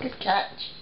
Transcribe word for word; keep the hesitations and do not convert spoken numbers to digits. Good catch.